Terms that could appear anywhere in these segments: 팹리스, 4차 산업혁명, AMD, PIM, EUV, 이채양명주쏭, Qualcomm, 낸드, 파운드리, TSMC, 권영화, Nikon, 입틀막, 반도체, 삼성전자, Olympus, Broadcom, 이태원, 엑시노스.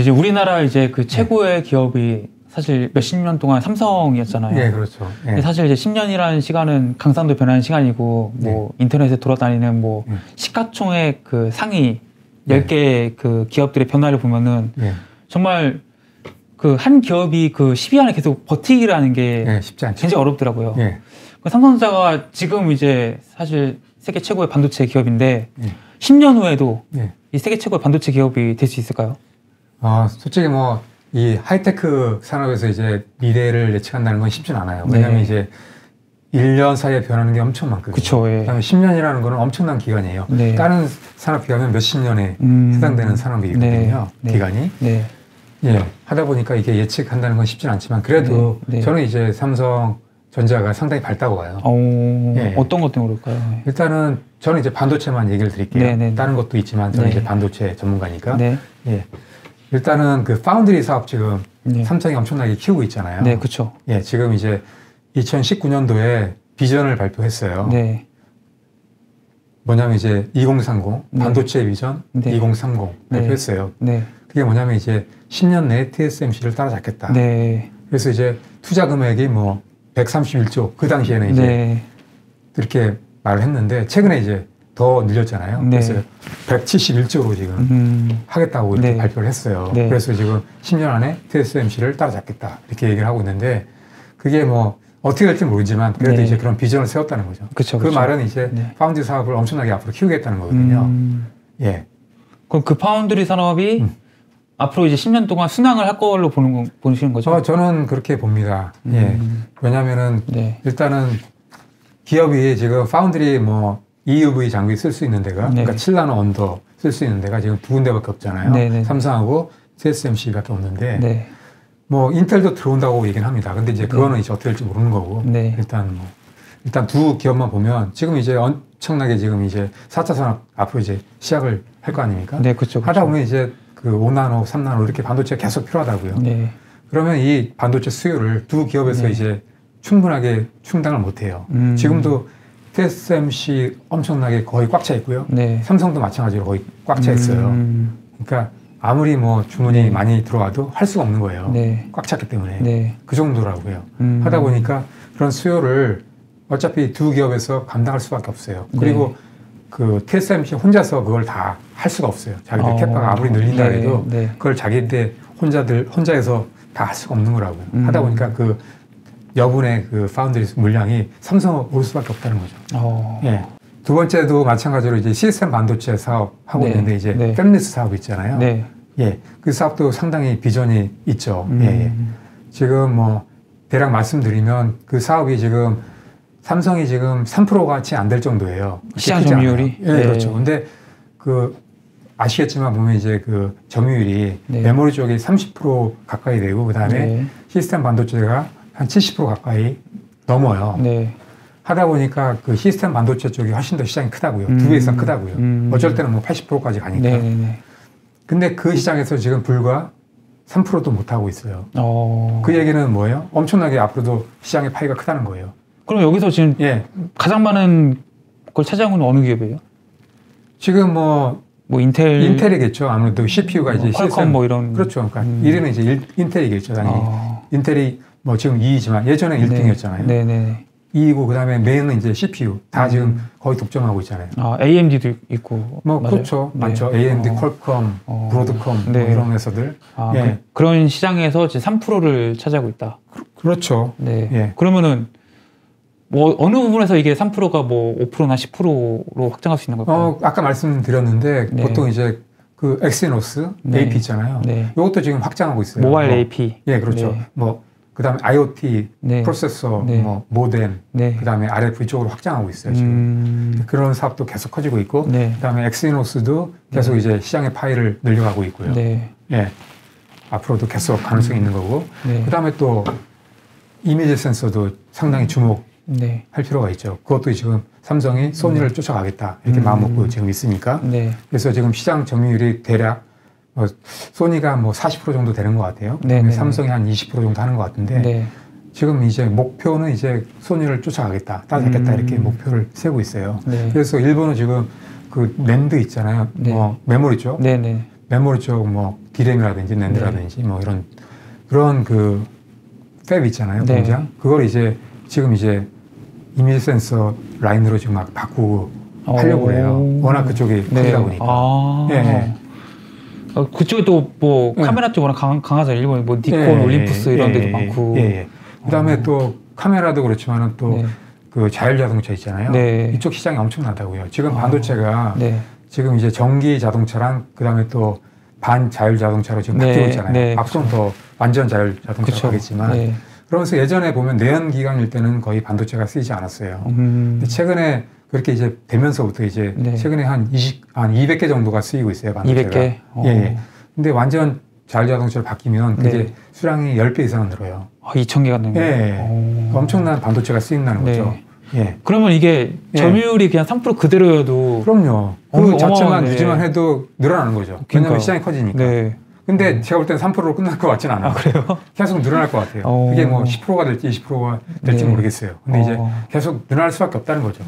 이제 우리나라 이제 그 최고의 기업이 사실 몇십 년 동안 삼성이었잖아요. 네, 그렇죠. 네. 사실 이제 10년이라는 시간은 강산도 변하는 시간이고, 뭐 네. 인터넷에 돌아다니는 뭐 네. 시가총액 그 상위 10개의 네. 그 기업들의 변화를 보면은 네. 정말 그 한 기업이 그 10위 안에 계속 버티기라는 게 네, 쉽지 않죠. 굉장히 어렵더라고요. 네. 삼성전자가 지금 이제 사실 세계 최고의 반도체 기업인데 네. 10년 후에도 네. 이 세계 최고의 반도체 기업이 될 수 있을까요? 아, 솔직히 뭐 이 하이테크 산업에서 이제 미래를 예측한다는 건 쉽진 않아요. 왜냐면 네. 이제 1년 사이에 변하는 게 엄청 많거든요. 그쵸, 예. 그다음에 10년이라는 거는 엄청난 기간이에요. 네. 다른 산업에 비하면 몇십 년에 해당되는 산업이거든요. 네. 기간이. 네. 예. 하다 보니까 이게 예측한다는 건 쉽진 않지만 그래도 네. 네. 저는 이제 삼성 전자가 상당히 밝다고 봐요. 예. 어떤 것 때문에 그럴까요? 네. 일단은 저는 이제 반도체만 얘기를 드릴게요. 네, 네. 다른 것도 있지만 저는 네. 이제 반도체 전문가니까. 네. 예. 일단은 그 파운드리 사업 지금 네. 삼성이 엄청나게 키우고 있잖아요. 네, 그렇죠. 예, 지금 이제 2019년도에 비전을 발표했어요. 네. 뭐냐면 이제 2030 네. 반도체 비전 네. 2030 발표했어요. 네. 네. 그게 뭐냐면 이제 10년 내에 TSMC를 따라잡겠다. 네. 그래서 이제 투자 금액이 뭐 131조 그 당시에는 이제 네. 이렇게 말을 했는데 최근에 이제 더 늘렸잖아요. 네. 그래서 171조로 지금 하겠다고 이렇게 네. 발표를 했어요. 네. 그래서 지금 10년 안에 TSMC를 따라잡겠다 이렇게 얘기를 하고 있는데 그게 뭐 어떻게 될지 모르지만 그래도 네. 이제 그런 비전을 세웠다는 거죠. 그쵸, 그쵸. 그 말은 이제 네. 파운드리 사업을 엄청나게 앞으로 키우겠다는 거거든요. 예. 그럼 그 파운드리 산업이 앞으로 이제 10년 동안 순항을 할 걸로 보시는 거죠? 저는 그렇게 봅니다. 예. 왜냐면은 네. 일단은 기업이 지금 파운드리 뭐 EUV 장비 쓸 수 있는 데가 네. 그러니까 7나노 언더 쓸 수 있는 데가 지금 두 군데밖에 없잖아요. 네네. 삼성하고 TSMC밖에 없는데 네. 뭐 인텔도 들어온다고 얘기는 합니다. 근데 이제 그거는 네. 이제 어떻게 될지 모르는 거고 네. 일단 뭐 일단 두 기업만 보면 지금 이제 엄청나게 지금 이제 4차 산업 앞으로 이제 시작을 할 거 아닙니까? 네, 그렇죠. 하다 보면 이제 그 5나노, 3나노 이렇게 반도체가 계속 필요하다고요. 네. 그러면 이 반도체 수요를 두 기업에서 네. 이제 충분하게 충당을 못 해요. 지금도 TSMC 엄청나게 거의 꽉 차 있고요. 네. 삼성도 마찬가지로 거의 꽉 차 있어요. 그러니까 아무리 뭐 주문이 네. 많이 들어와도 할 수가 없는 거예요. 네. 꽉 찼기 때문에. 네. 그 정도라고요. 하다 보니까 그런 수요를 어차피 두 기업에서 감당할 수밖에 없어요. 그리고 네. 그 TSMC 혼자서 그걸 다 할 수가 없어요. 자기들 캐파가 아무리 늘린다 네. 해도 네. 그걸 자기들 혼자서 다 할 수가 없는 거라고요. 하다 보니까 그 여분의 그 파운드리 물량이 삼성으로 올 수밖에 없다는 거죠. 예. 두 번째도 마찬가지로 이제 시스템 반도체 사업 하고 네. 있는데 이제 네. 팹리스 사업 있잖아요. 네. 예. 그 사업도 상당히 비전이 있죠. 예. 지금 뭐 대략 말씀드리면 그 사업이 지금 삼성이 지금 3%가 채 안 될 정도예요. 시장 점유율이. 예, 네. 그렇죠. 근데 그 아시겠지만 보면 이제 그 점유율이 네. 메모리 쪽이 30% 가까이 되고 그다음에 네. 시스템 반도체가 한 70% 가까이 넘어요. 네. 하다 보니까 그 시스템 반도체 쪽이 훨씬 더 시장이 크다고요. 두 배 이상 크다고요. 어쩔 때는 뭐 80%까지 가니까. 네네네. 근데 그 시장에서 지금 불과 3%도 못 하고 있어요. 그 얘기는 뭐예요? 엄청나게 앞으로도 시장의 파이가 크다는 거예요. 그럼 여기서 지금 예. 가장 많은 걸 차지한 건 어느 기업이에요? 지금 뭐 인텔이겠죠. 아무래도 CPU가 이제 퀄컴 뭐 이런. 그렇죠. 그러니까 1위는 이제 인텔이겠죠. 당연히 인텔이 뭐 지금 2위지만 예전에 1등이었잖아요. 네, 네. 2위고 그다음에 메인은 이제 CPU 다 지금 거의 독점하고 있잖아요. AMD도 있고. 뭐 맞아요? 그렇죠. 네. 많죠. AMD, 퀄컴, 브로드컴 네. 뭐 이런 회사들. 예. 그런 시장에서 이제 3%를 차지하고 있다. 그렇죠. 네. 예. 그러면은 뭐 어느 부분에서 이게 3%가 뭐 5%나 10%로 확장할 수 있는 걸까요? 아까 말씀드렸는데 네. 보통 이제 그 엑시노스 네. AP 있잖아요. 네. 이것도 지금 확장하고 있어요. 모바일 AP. 예, 그렇죠. 네. 뭐 그다음에 IoT 네. 프로세서, 네. 뭐 모뎀, 네. 그다음에 RF 쪽으로 확장하고 있어요 지금. 그런 사업도 계속 커지고 있고, 네. 그다음에 엑시노스도 계속 이제 시장의 파이를 늘려가고 있고요. 네. 예, 앞으로도 계속 가능성이 있는 거고, 네. 그다음에 또 이미지 센서도 상당히 주목할 네. 필요가 있죠. 그것도 지금 삼성이 소니를 쫓아가겠다 이렇게 마음 먹고 지금 있으니까. 네. 그래서 지금 시장 점유율이 대략 소니가 뭐 40% 정도 되는 것 같아요. 네네네. 삼성이 한 20% 정도 하는 것 같은데 네. 지금 이제 목표는 이제 소니를 쫓아가겠다, 따라잡겠다 이렇게 목표를 세우고 있어요. 네. 그래서 일본은 지금 그 낸드 있잖아요. 네. 메모리 쪽, 네네. 메모리 쪽 뭐 디램이라든지 낸드라든지 뭐 이런 그런 그 팹 있잖아요, 공장. 그걸 이제 지금 이제 이미지 센서 라인으로 지금 막 바꾸고 하려고 해요. 워낙 그쪽이 크다 보니까. 아. 예. 그쪽에 또 뭐 카메라 쪽으로 강하죠. 일본에 뭐 니콘, 올림푸스 이런 데도 많고. 그다음에 또 카메라도 그렇지만은 또 그 자율 자동차 있잖아요. 이쪽 시장이 엄청나다고요. 지금 반도체가 지금 이제 전기 자동차랑 그다음에 또 반 자율 자동차로 지금 바뀌고 있잖아요. 앞선 더 완전 자율 자동차가 되겠지만 그러면서 예전에 보면 내연 기관일 때는 거의 반도체가 쓰이지 않았어요. 근데 최근에 그렇게 이제 되면서부터 이제 최근에 한 200개 정도가 쓰이고 있어요, 반도체가. 200개? 예. 근데 완전 자율 자동차로 바뀌면 그게 수량이 10배 이상 늘어요. 아, 2000개가 넘는 거예요? 예. 엄청난 반도체가 쓰인다는 거죠. 예. 그러면 이게 점유율이 그냥 3% 그대로여도. 그럼요. 그 자체만 유지만 해도 늘어나는 거죠. 그러니까. 왜냐면 시장이 커지니까. 근데 제가 볼 때는 3%로 끝날 것 같진 않아요. 아, 그래요? 계속 늘어날 것 같아요. 그게 뭐 10%가 될지 20%가 될지 모르겠어요. 근데 이제 계속 늘어날 수밖에 없다는 거죠.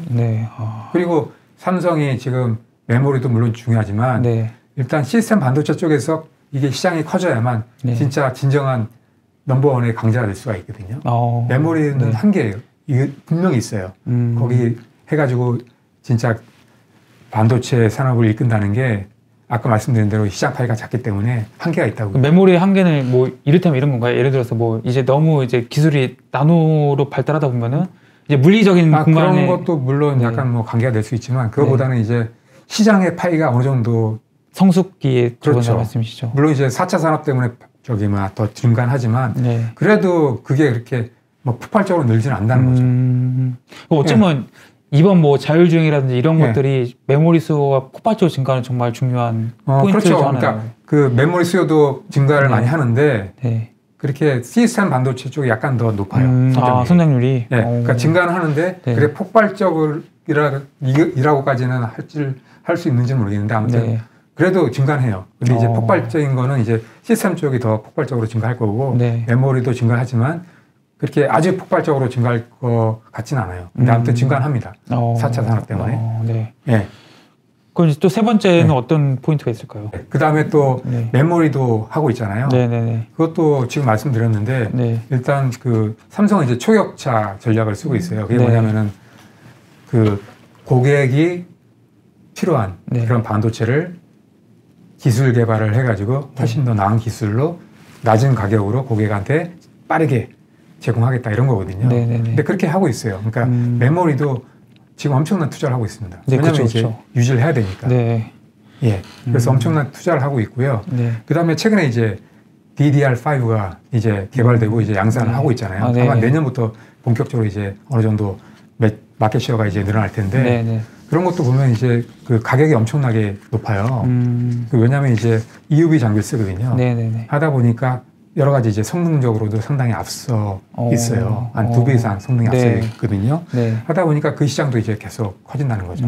그리고 삼성이 지금 메모리도 물론 중요하지만 일단 시스템 반도체 쪽에서 이게 시장이 커져야만 진짜 진정한 넘버원의 강자가 될 수가 있거든요. 메모리는 한계예요. 이게 분명히 있어요. 거기 해가지고 진짜 반도체 산업을 이끈다는 게 아까 말씀드린 대로 시장 파이가 작기 때문에 한계가 있다고요. 메모리의 한계는 뭐 이를테면 이런 건가요? 예를 들어서 뭐 이제 너무 이제 기술이 나노로 발달하다 보면은 이제 물리적인 공간에 그런 것도 물론 약간 뭐 관계가 될 수 있지만 그거보다는 이제 시장의 파이가 어느 정도 성숙기에 들어온다는 말씀이시죠. 물론 이제 4차 산업 때문에 저기 막 더 증가하지만 그래도 그게 그렇게 뭐 폭발적으로 늘지는 않는다는 거죠. 어쩌면 이번 뭐 자율주행이라든지 이런 것들이 메모리 수요가 폭발적으로 증가하는 정말 중요한 포인트죠. 그렇죠. 그러니까 그 메모리 수요도 증가를 많이 하는데 그렇게 시스템 반도체 쪽이 약간 더 높아요. 선장률이. 그러니까 증가는 하는데 그래 폭발적이라고까지는 할 수 있는지는 모르겠는데 아무튼 그래도 증가해요. 근데 이제 폭발적인 거는 이제 시스템 쪽이 더 폭발적으로 증가할 거고 메모리도 증가하지만. 그렇게 아주 폭발적으로 증가할 것 같진 않아요. 근데 아무튼 증가합니다. 4차 산업 때문에. 그럼 또 세 번째는 어떤 포인트가 있을까요? 그 다음에 또 메모리도 하고 있잖아요. 그것도 지금 말씀드렸는데 일단 그 삼성은 이제 초격차 전략을 쓰고 있어요. 그게 뭐냐면은 그 고객이 필요한 그런 반도체를 기술 개발을 해가지고 훨씬 더 나은 기술로 낮은 가격으로 고객한테 빠르게 제공하겠다 이런 거거든요. 근데 그렇게 하고 있어요. 그러니까 메모리도 지금 엄청난 투자를 하고 있습니다. 왜냐하면 그쵸, 이제 유지를 해야 되니까. 그래서 엄청난 투자를 하고 있고요. 그다음에 최근에 이제 DDR5가 이제 개발되고 이제 양산을 하고 있잖아요. 아마 내년부터 본격적으로 이제 어느 정도 마켓쉐어가 이제 늘어날 텐데 그런 것도 보면 이제 그 가격이 엄청나게 높아요. 왜냐하면 이제 EUV 장비를 쓰거든요. 하다 보니까 여러 가지 이제 성능적으로도 상당히 앞서 있어요. 한 2배 이상 성능이 앞서 있거든요. 하다 보니까 그 시장도 이제 계속 커진다는 거죠.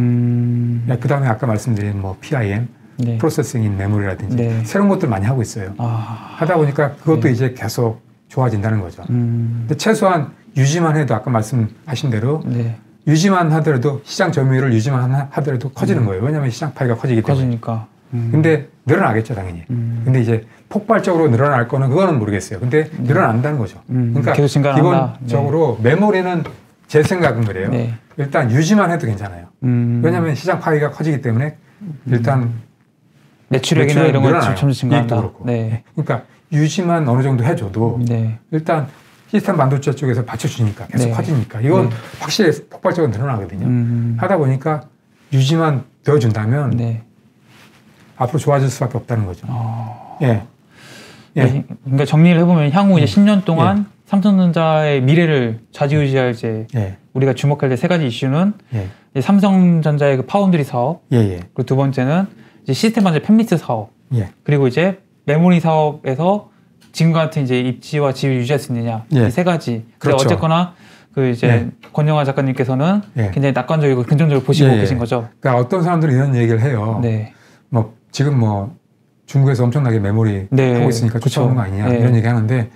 그 다음에 아까 말씀드린 뭐 PIM, 프로세싱 인 메모리라든지 새로운 것들 많이 하고 있어요. 하다 보니까 그것도 이제 계속 좋아진다는 거죠. 근데 최소한 유지만 해도 아까 말씀하신 대로 유지만 하더라도 시장 점유율을 유지만 하더라도 커지는 거예요. 왜냐하면 시장 파이가 커지기 때문에. 커지니까. 근데 늘어나겠죠 당연히. 근데 이제 폭발적으로 늘어날 거는 그거는 모르겠어요. 근데 늘어난다는 거죠. 그러니까 기본적으로 메모리는 제 생각은 그래요. 일단 유지만 해도 괜찮아요. 왜냐하면 시장 파이가 커지기 때문에 일단 매출액이나 이런 거 점점 증가한다. 그러니까 유지만 어느 정도 해줘도 일단 시스템 반도체 쪽에서 받쳐주니까 계속 커지니까 이건 확실히 폭발적으로 늘어나거든요. 하다 보니까 유지만 되어준다면 앞으로 좋아질 수밖에 없다는 거죠. 그러니까 정리를 해보면 향후 이제 10년 동안 삼성전자의 미래를 좌지우지할 이제 우리가 주목할 때 세 가지 이슈는 이제 삼성전자의 그 파운드리 사업, 그리고 두 번째는 이제 시스템 반도체 팹리스 사업, 그리고 이제 메모리 사업에서 지금과 같은 이제 입지와 지위를 유지할 수 있느냐 이 세 가지. 그렇죠. 어쨌거나 그 이제 권영화 작가님께서는 굉장히 낙관적이고 긍정적으로 보시고 계신 거죠. 그러니까 어떤 사람들은 이런 얘기를 해요. 뭐 지금 뭐 중국에서 엄청나게 메모리 하고 있으니까 쫓아오는 거 아니냐 이런 얘기 하는데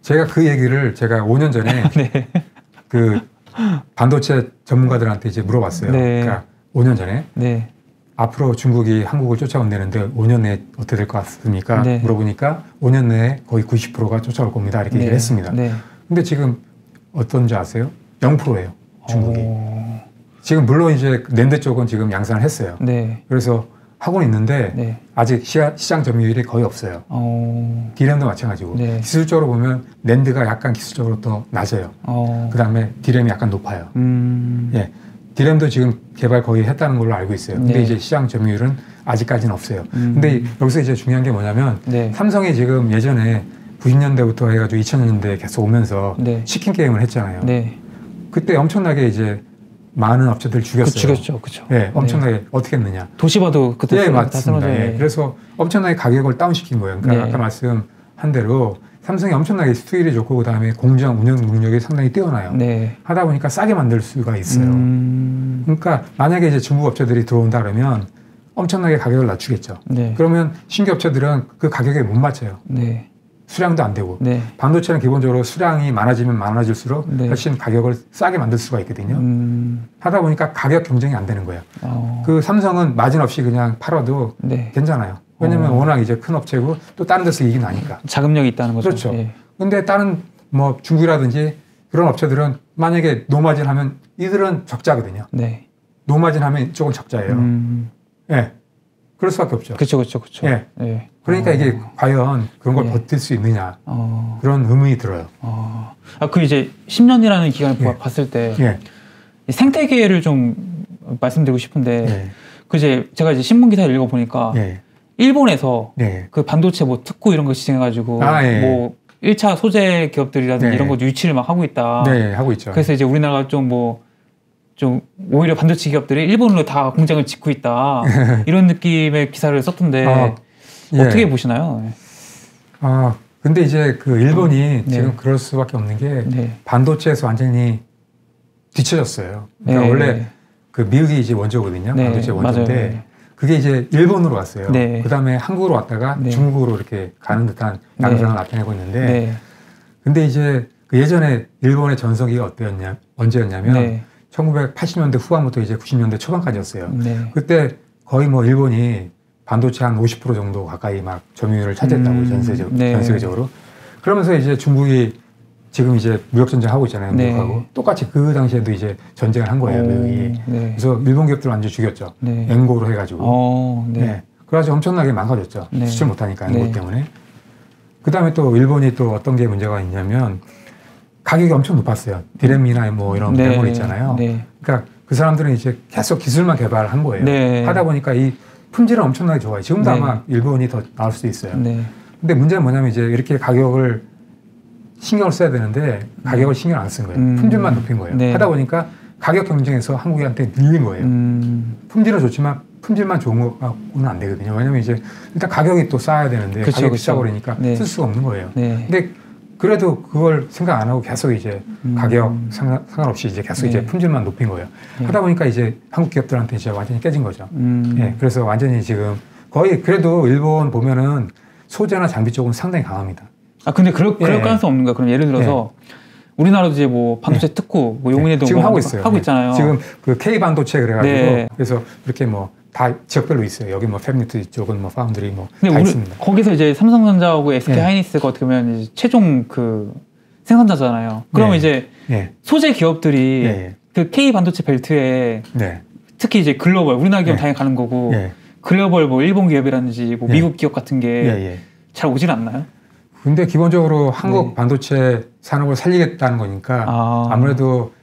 제가 그 얘기를 제가 5년 전에 그 반도체 전문가들한테 이제 물어봤어요. 그러니까 5년 전에 앞으로 중국이 한국을 쫓아온다는데 5년 내에 어떻게 될 것 같습니까? 네. 물어보니까 5년 내에 거의 90%가 쫓아올 겁니다. 이렇게 네. 얘기를 했습니다. 네. 근데 지금 어떤지 아세요? 0%예요. 중국이. 오. 지금 물론 이제 낸드 쪽은 지금 양산을 했어요. 네. 그래서 하고는 있는데 네. 아직 시장 점유율이 거의 없어요. 디램도 마찬가지고 네. 기술적으로 보면 낸드가 약간 기술적으로 더 낮아요. 그 다음에 디램이 약간 높아요. 예. 디램도 지금 개발 거의 했다는 걸로 알고 있어요. 근데 네. 이제 시장 점유율은 아직까지는 없어요. 근데 여기서 이제 중요한 게 뭐냐면 네. 삼성이 지금 예전에 90년대부터 해가지고 2000년대에 계속 오면서 네. 치킨 게임을 했잖아요. 네. 그때 엄청나게 이제 많은 업체들 죽였어요. 죽였죠, 그렇죠. 예, 엄청나게 네. 어떻게 했느냐. 도시바도 그때 예, 맞습니다. 예. 그래서 엄청나게 가격을 다운시킨 거예요. 그러니까 네. 아까 말씀한 대로 삼성이 엄청나게 수율이 좋고 그다음에 공장 운영 능력이 상당히 뛰어나요. 네. 하다 보니까 싸게 만들 수가 있어요. 그러니까 만약에 이제 중국 업체들이 들어온다 그러면 엄청나게 가격을 낮추겠죠. 네. 그러면 신규 업체들은 그 가격에 못 맞춰요. 네. 수량도 안 되고 네. 반도체는 기본적으로 수량이 많아지면 많아질수록 네. 훨씬 가격을 싸게 만들 수가 있거든요. 하다 보니까 가격 경쟁이 안 되는 거예요. 그 삼성은 마진 없이 그냥 팔아도 네. 괜찮아요. 왜냐면 워낙 이제 큰 업체고 또 다른 데서 이익이 나니까. 자금력이 있다는 거죠. 그렇죠. 예. 근데 다른 뭐 중국이라든지 그런 업체들은 만약에 노마진 하면 이들은 적자거든요. 네. 노마진 하면 이쪽은 적자예요. 예. 그럴 수밖에 없죠. 그렇죠, 그렇죠, 그렇죠. 예. 예. 그러니까 이게 과연 그런 걸 예. 버틸 수 있느냐 그런 의문이 들어요. 아, 그 이제 10년이라는 기간을 예. 봤을 때 예. 생태계를 좀 말씀드리고 싶은데 예. 그 이제 제가 이제 신문 기사를 읽어 보니까. 예. 일본에서 네. 그 반도체 뭐 특구 이런 거 시행해가지고 예. 뭐 1차 소재 기업들이라든지 네. 이런 거 유치를 막 하고 있다. 네, 하고 있죠. 그래서 이제 우리나라가 좀 오히려 반도체 기업들이 일본으로 다 공장을 짓고 있다. 이런 느낌의 기사를 썼던데 예. 어떻게 보시나요? 아, 근데 이제 그 일본이 네. 지금 그럴 수밖에 없는 게 네. 반도체에서 완전히 뒤쳐졌어요. 그러니까 네. 원래 그 미국이 이제 원조거든요. 네. 반도체 원조인데. 맞아요. 그게 이제 일본으로 왔어요. 네. 그 다음에 한국으로 왔다가 네. 중국으로 이렇게 가는 듯한 양상을 네. 나타내고 있는데 네. 근데 이제 그 예전에 일본의 전성기가 언제였냐면 네. 1980년대 후반부터 이제 90년대 초반까지였어요. 네. 그때 거의 뭐 일본이 반도체 한 50% 정도 가까이 막 점유율을 차지했다고 네. 전세계적으로. 그러면서 이제 중국이 지금 이제 무역전쟁 하고 있잖아요. 미국하고. 네. 똑같이 그 당시에도 이제 전쟁을 한 거예요. 미국이. 네. 그래서 일본 기업들 완전 죽였죠. 네. 앵고로 해가지고. 네. 네. 그래가지고 엄청나게 망가졌죠. 네. 수출 못하니까 앵고 네. 때문에. 그 다음에 또 일본이 또 어떤 게 문제가 있냐면 가격이 엄청 높았어요. 디램이나 뭐 이런 메모리 네. 있잖아요. 네. 그러니까 그 사람들은 이제 계속 기술만 개발한 거예요. 네. 하다 보니까 이 품질은 엄청나게 좋아요. 지금도 네. 아마 일본이 더 나올 수도 있어요. 네. 근데 문제는 뭐냐면 이제 이렇게 가격을 신경을 써야 되는데 가격을 신경 안 쓴 거예요. 품질만 높인 거예요. 네. 하다 보니까 가격 경쟁에서 한국한테 밀린 거예요. 품질은 좋지만 품질만 좋은 거는 안 되거든요. 왜냐면 이제 일단 가격이 또 싸야 되는데 그쵸, 가격이 비싸 버리니까 네. 쓸 수가 없는 거예요. 네. 근데 그래도 그걸 생각 안 하고 계속 이제 가격 상관없이 이제 계속 네. 이제 품질만 높인 거예요. 네. 하다 보니까 이제 한국 기업들한테 이제 완전히 깨진 거죠. 예, 그래서 완전히 지금 거의 그래도 일본 보면은 소재나 장비 쪽은 상당히 강합니다. 아 근데 그럴 가능성 없는가? 그럼 예를 들어서 우리나라도 이제 뭐 반도체 특구, 뭐 용인에도 지금 하고 있어요. 하고 있잖아요. 지금 그 K 반도체 그래가지고 그래서 이렇게 뭐 다 지역별로 있어요. 여기 뭐 팹리트 쪽은 뭐 파운드리 뭐 다 있습니다. 거기서 이제 삼성전자하고 SK 하이닉스가 어떻게 보면 이제 최종 그 생산자잖아요. 그러면 이제 소재 기업들이 그 K 반도체 벨트에 특히 이제 글로벌 우리나라 기업 당연히 가는 거고 글로벌 뭐 일본 기업이라든지 뭐 미국 기업 같은 게 잘 오질 않나요? 근데 기본적으로 한국 반도체 산업을 살리겠다는 거니까 아무래도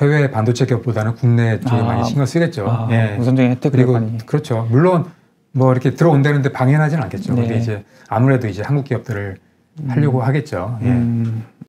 해외 반도체 기업보다는 국내 쪽에 많이 신경 쓰겠죠. 예. 우선적인 혜택 그리고 많이. 그렇죠. 물론 뭐 이렇게 들어온다는데 방해는 하진 않겠죠. 근데 이제 아무래도 이제 한국 기업들을 하려고 하겠죠. 예.